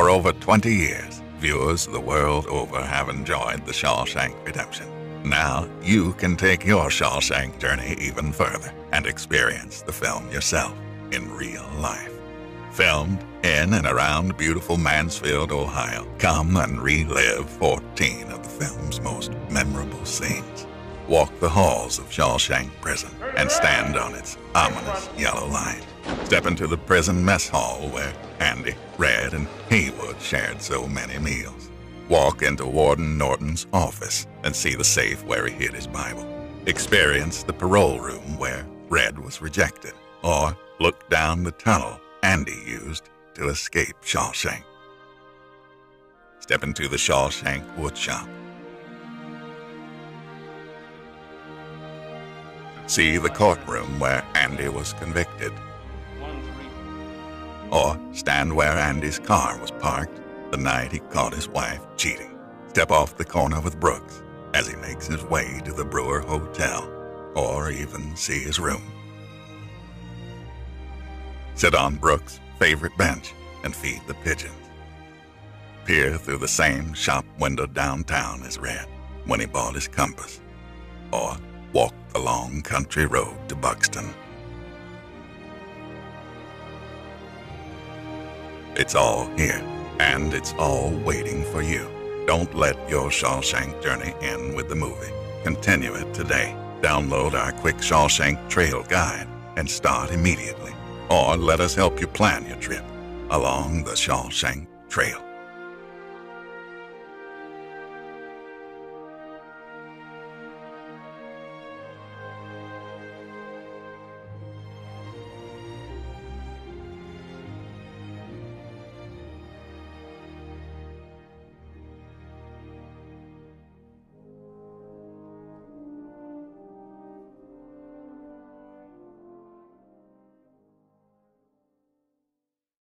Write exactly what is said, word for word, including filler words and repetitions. For over twenty years, viewers the world over have enjoyed the Shawshank Redemption. Now, you can take your Shawshank journey even further and experience the film yourself in real life. Filmed in and around beautiful Mansfield, Ohio, come and relive fourteen of the film's most memorable scenes. Walk the halls of Shawshank Prison and stand on its ominous yellow light. Step into the prison mess hall where Andy, Red, and Haywood shared so many meals. Walk into Warden Norton's office and see the safe where he hid his Bible. Experience the parole room where Red was rejected, or look down the tunnel Andy used to escape Shawshank. Step into the Shawshank woodshop. See the courtroom where Andy was convicted. Or stand where Andy's car was parked the night he caught his wife cheating. Step off the corner with Brooks as he makes his way to the Brewer Hotel, or even see his room. Sit on Brooks' favorite bench and feed the pigeons. Peer through the same shop window downtown as Red when he bought his compass, or walk the long country road to Buxton. It's all here, and it's all waiting for you. Don't let your Shawshank journey end with the movie. Continue it today. Download our quick Shawshank Trail Guide and start immediately. Or let us help you plan your trip along the Shawshank Trail.